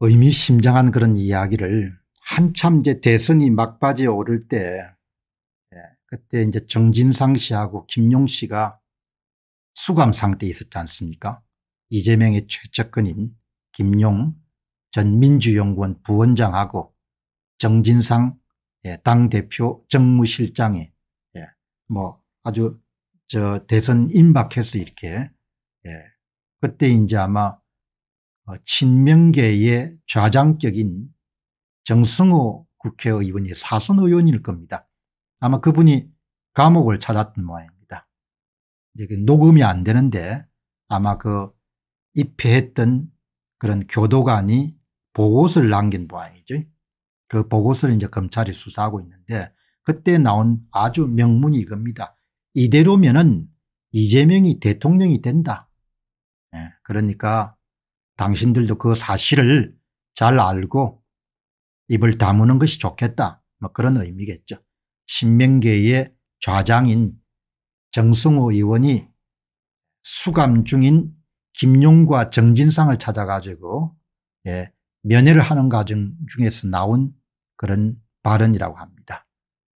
의미심장한 그런 이야기를 한참 이제 대선이 막바지에 오를 때, 그때 이제 정진상 씨하고 김용 씨가 수감 상태에 있었지 않습니까? 이재명의 최측근인 김용 전 민주연구원 부원장하고 정진상 당대표 정무실장이 뭐 아주 저 대선 임박해서 이렇게 그때 이제 아마 친명계의 좌장격인 정성호 국회의원이 사선 의원일 겁니다. 아마 그분이 감옥을 찾았던 모양입니다. 녹음이 안 되는데 아마 그 입회했던 그런 교도관이 보고서를 남긴 모양이죠. 그 보고서를 이제 검찰이 수사하고 있는데 그때 나온 아주 명문이 이겁니다. 이대로면은 이재명이 대통령이 된다. 그러니까 당신들도 그 사실을 잘 알고 입을 다무는 것이 좋겠다. 뭐 그런 의미겠죠. 친명계의 좌장인 정성호 의원이 수감 중인 김용과 정진상을 찾아가지고 면회를 하는 과정 중에서 나온 그런 발언이라고 합니다.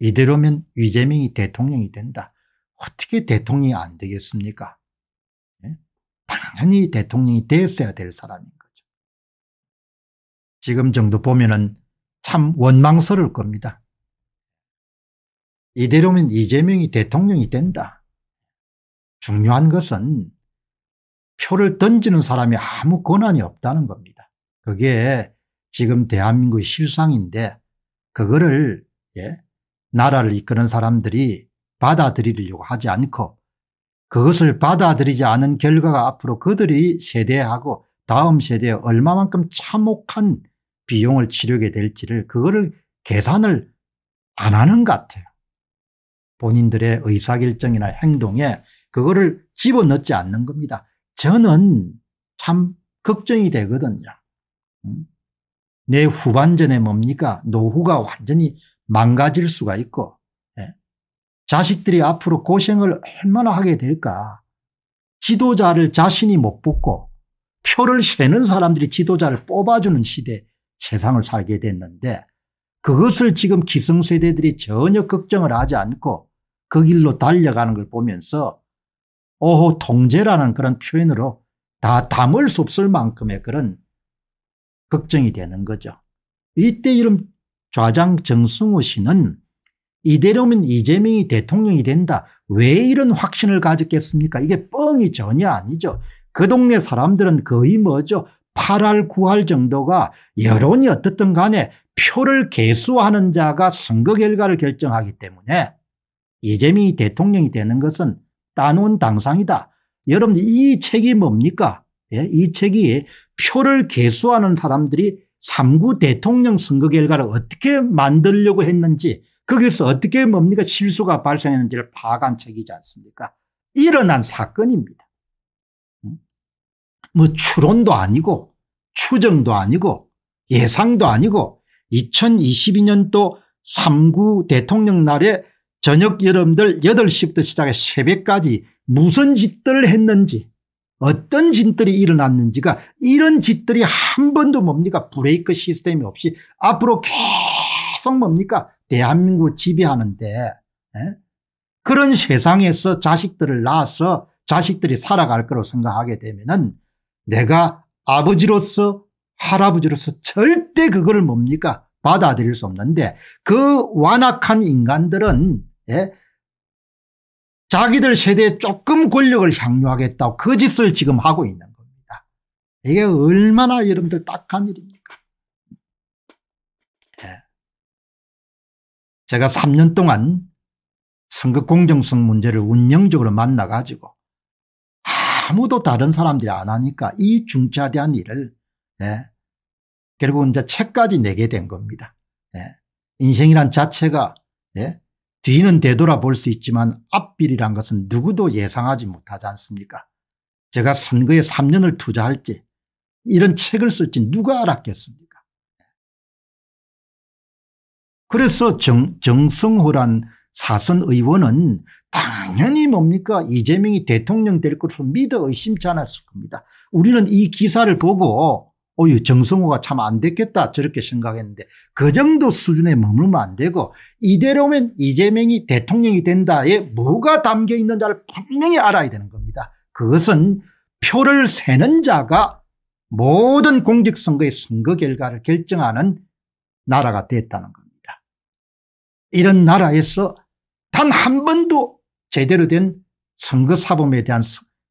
이대로면 이재명이 대통령이 된다. 어떻게 대통령이 안 되겠습니까? 당연히 대통령이 되었어야 될 사람인 거죠. 지금 정도 보면은 참 원망스러울 겁니다. 이대로면 이재명이 대통령이 된다. 중요한 것은 표를 던지는 사람이 아무 권한이 없다는 겁니다. 그게 지금 대한민국의 실상인데 그거를 나라를 이끄는 사람들이 받아들이려고 하지 않고 그것을 받아들이지 않은 결과가 앞으로 그들이 세대하고 다음 세대에 얼마만큼 참혹한 비용을 치르게 될지를 그거를 계산을 안 하는 것 같아요. 본인들의 의사결정이나 행동에 그거를 집어넣지 않는 겁니다. 저는 참 걱정이 되거든요. 내 후반전에 뭡니까? 노후가 완전히 망가질 수가 있고 자식들이 앞으로 고생을 얼마나 하게 될까. 지도자를 자신이 못 뽑고 표를 세는 사람들이 지도자를 뽑아주는 시대 세상을 살게 됐는데 그것을 지금 기성세대들이 전혀 걱정을 하지 않고 그 길로 달려가는 걸 보면서 오호 통제라는 그런 표현으로 다 담을 수 없을 만큼의 그런 걱정이 되는 거죠. 이때 이런 좌장 정승호 씨는 이대로면 이재명이 대통령이 된다. 왜 이런 확신을 가졌겠습니까? 이게 뻥이 전혀 아니죠. 그 동네 사람들은 거의 뭐죠? 8할 9할 정도가 여론이 어떻든 간에 표를 개수하는 자가 선거 결과를 결정하기 때문에 이재명이 대통령이 되는 것은 따놓은 당상이다. 여러분 이 책이 뭡니까? 이 책이 표를 개수하는 사람들이 3구 대통령 선거 결과를 어떻게 만들려고 했는지 거기서 어떻게 뭡니까 실수가 발생했는지를 파악한 책이지 않습니까? 일어난 사건입니다. 뭐 추론도 아니고 추정도 아니고 예상도 아니고 2022년도 3구 대통령 날에 저녁 여러분들 8시부터 시작해 새벽까지 무슨 짓들을 했는지 어떤 짓들이 일어났는지가 이런 짓들이 한 번도 뭡니까 브레이크 시스템이 없이 앞으로 계속 뭡니까 대한민국을 지배하는데 그런 세상에서 자식들을 낳아서 자식들이 살아갈 거라고 생각하게 되면은 내가 아버지로서 할아버지로서 절대 그걸 뭡니까 받아들일 수 없는데 그 완악한 인간들은 자기들 세대에 조금 권력을 향유하겠다고 그 짓을 지금 하고 있는 겁니다. 이게 얼마나 여러분들 딱한 일입니까? 제가 3년 동안 선거 공정성 문제를 운영적으로 만나가지고 아무도 다른 사람들이 안 하니까 이 중차대한 일을 예. 결국은 이제 책까지 내게 된 겁니다. 예. 인생이란 자체가 예. 뒤는 되돌아볼 수 있지만 앞길이란 것은 누구도 예상하지 못하지 않습니까? 제가 선거에 3년을 투자할지 이런 책을 쓸지 누가 알았겠습니까? 그래서 정성호란 사선 의원은 당연히 뭡니까? 이재명이 대통령 될 것으로 믿어 의심치 않았을 겁니다. 우리는 이 기사를 보고 어유 정성호가 참 안 됐겠다 저렇게 생각했는데 그 정도 수준에 머물면 안 되고 이대로면 이재명이 대통령이 된다에 뭐가 담겨 있는지를 분명히 알아야 되는 겁니다. 그것은 표를 세는 자가 모든 공직선거의 선거 결과를 결정하는 나라가 됐다는 겁니다. 이런 나라에서 단 한 번도 제대로 된 선거사범에 대한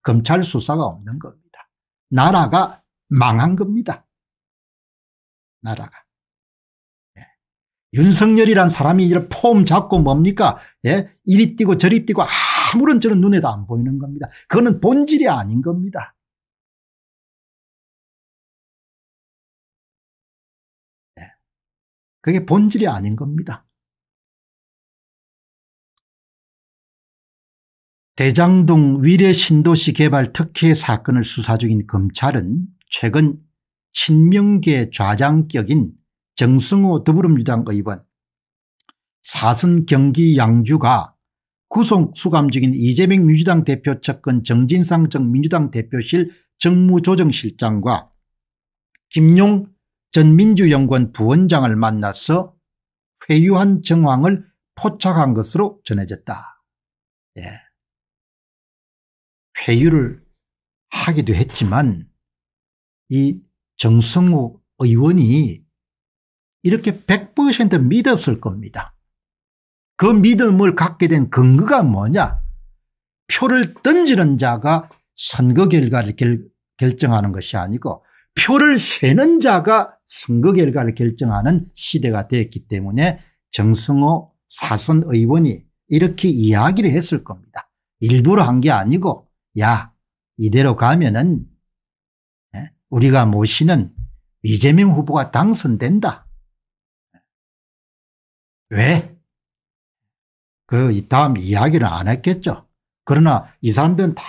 검찰 수사가 없는 겁니다. 나라가 망한 겁니다. 나라가. 예. 윤석열이란 사람이 이런 폼 잡고 뭡니까? 예. 이리 뛰고 저리 뛰고 아무런 저런 눈에도 안 보이는 겁니다. 그거는 본질이 아닌 겁니다. 예. 그게 본질이 아닌 겁니다. 대장동 위례신도시개발 특혜 사건을 수사 중인 검찰은 최근 친명계 좌장격인 정성호 더불어민주당 의원 사선 경기 양주가 구속 수감 중인 이재명 민주당 대표 측근 정진상 전 민주당 대표실 정무조정실장과 김용 전 민주연구원 부원장을 만나서 회유한 정황을 포착한 것으로 전해졌다. 예. 회유를 하기도 했지만 이 정성호 의원이 이렇게 100% 믿었을 겁니다. 그 믿음을 갖게 된 근거가 뭐냐? 표를 던지는 자가 선거 결과를 결정하는 것이 아니고 표를 세는 자가 선거 결과를 결정하는 시대가 됐기 때문에 정성호 사선 의원이 이렇게 이야기를 했을 겁니다. 일부러 한 게 아니고 야 이대로 가면은 우리가 모시는 이재명 후보가 당선된다. 왜? 그 다음 이야기는 안 했겠죠. 그러나 이 사람들은 다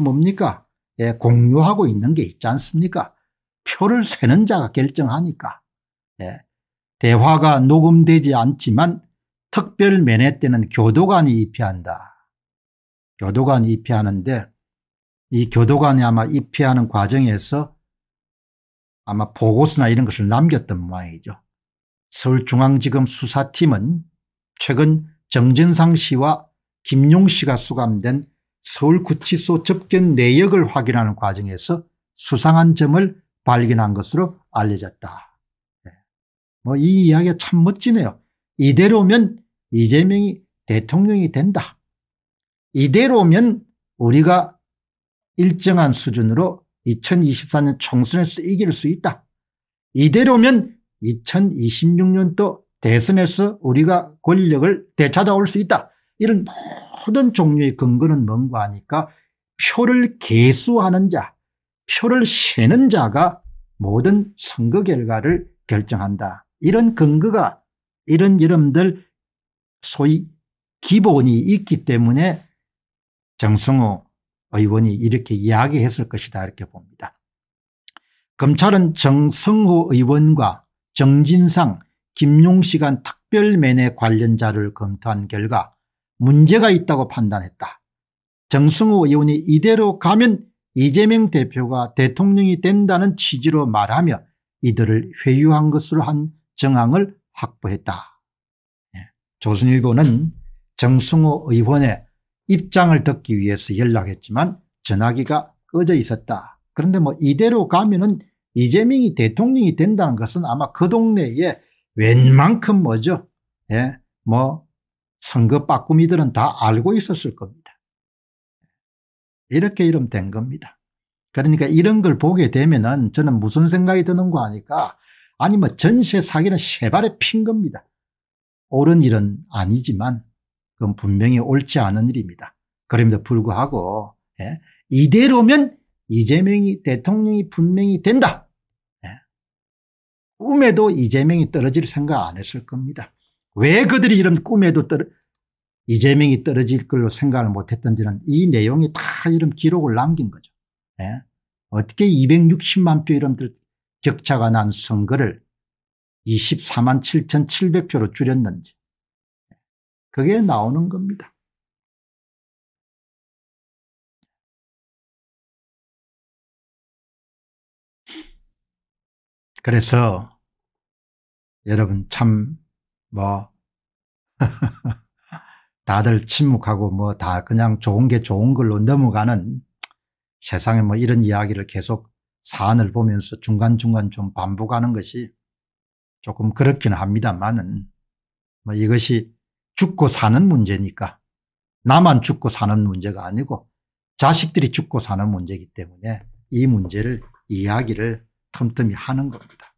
뭡니까? 예, 공유하고 있는 게 있지 않습니까? 표를 세는 자가 결정하니까. 예, 대화가 녹음되지 않지만 특별 면회 때는 교도관이 입회한다. 교도관이 입회하는데 이 교도관이 아마 입회하는 과정에서 아마 보고서나 이런 것을 남겼던 모양이죠. 서울중앙지검 수사팀은 최근 정진상 씨와 김용 씨가 수감된 서울 구치소 접견 내역을 확인하는 과정에서 수상한 점을 발견한 것으로 알려졌다. 네. 뭐 이 이야기가 참 멋지네요. 이대로면 이재명이 대통령이 된다. 이대로면 우리가 일정한 수준으로 2024년 총선에서 이길 수 있다. 이대로면 2026년도 대선에서 우리가 권력을 되찾아올 수 있다. 이런 모든 종류의 근거는 뭔가 하니까 표를 개수하는 자, 표를 세는 자가 모든 선거 결과를 결정한다. 이런 근거가 이런 여러분들 소위 기본이 있기 때문에 정성호 의원이 이렇게 이야기했을 것이다 이렇게 봅니다. 검찰은 정성호 의원과 정진상, 김용 씨 간 특별면회 관련 자료를 검토한 결과 문제가 있다고 판단했다. 정성호 의원이 이대로 가면 이재명 대표가 대통령이 된다는 취지로 말하며 이들을 회유한 것으로 한 정황을 확보했다. 조선일보는 정성호 의원의 입장을 듣기 위해서 연락했지만 전화기가 꺼져 있었다. 그런데 뭐 이대로 가면은 이재명이 대통령이 된다는 것은 아마 그 동네에 웬만큼 뭐죠? 예, 뭐 선거 빠꾸미들은 다 알고 있었을 겁니다. 이렇게 이름 된 겁니다. 그러니까 이런 걸 보게 되면은 저는 무슨 생각이 드는 거 아니까 아니 뭐 전세 사기는 세 발에 핀 겁니다. 옳은 일은 아니지만. 그건 분명히 옳지 않은 일입니다. 그럼에도 불구하고 예, 이대로면 이재명이 대통령이 분명히 된다. 예, 꿈에도 이재명이 떨어질 생각 안 했을 겁니다. 왜 그들이 이런 꿈에도 이재명이 떨어질 걸로 생각을 못했던지는 이 내용이 다 이런 기록을 남긴 거죠. 예? 어떻게 260만 표 이런 격차가 난 선거를 24만 7,700표로 줄였는지 그게 나오는 겁니다. 그래서 여러분 참 뭐 다들 침묵하고 뭐 다 그냥 좋은 게 좋은 걸로 넘어가는 세상에 뭐 이런 이야기를 계속 사안을 보면서 중간중간 좀 반복하는 것이 조금 그렇긴 합니다만은 뭐 이것이 죽고 사는 문제니까 나만 죽고 사는 문제가 아니고 자식들이 죽고 사는 문제이기 때문에 이 문제를 이야기를 틈틈이 하는 겁니다.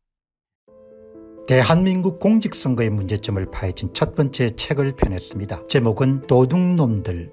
대한민국 공직선거의 문제점을 파헤친 첫 번째 책을 펴냈습니다. 제목은 도둑놈들